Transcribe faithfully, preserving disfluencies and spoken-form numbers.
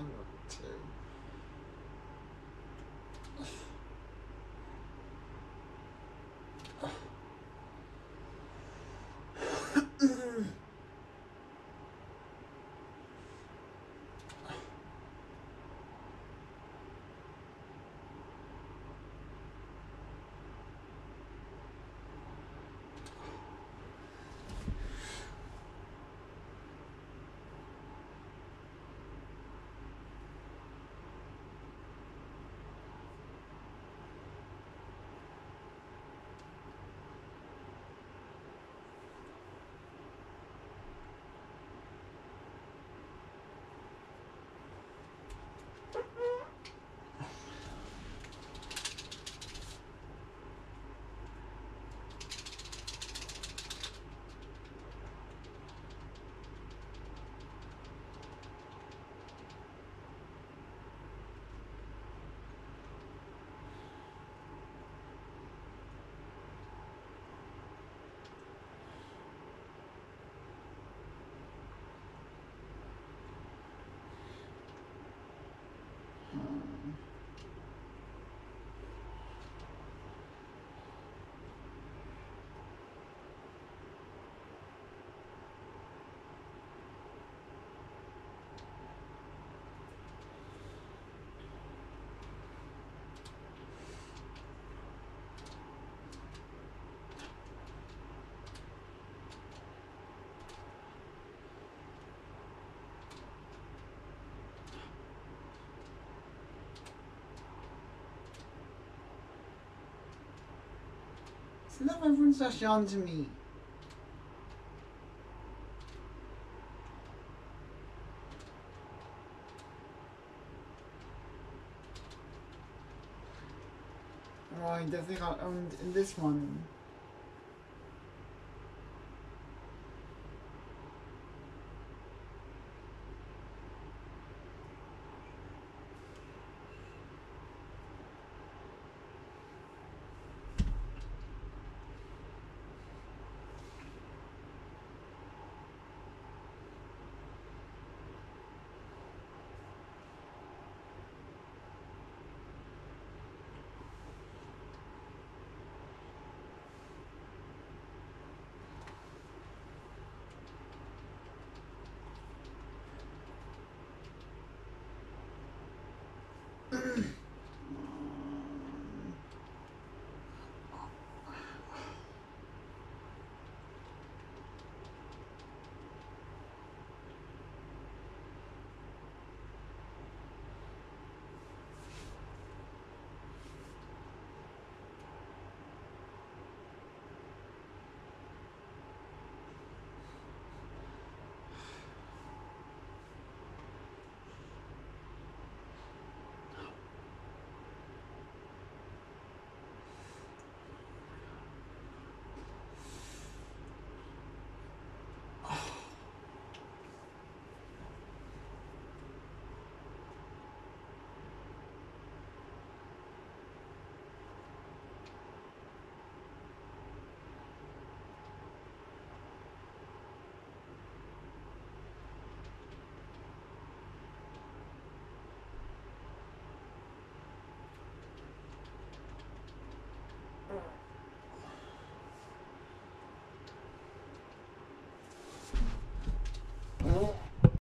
ten over two. Now everyone's actually on to me. Right, I think I owned in this one.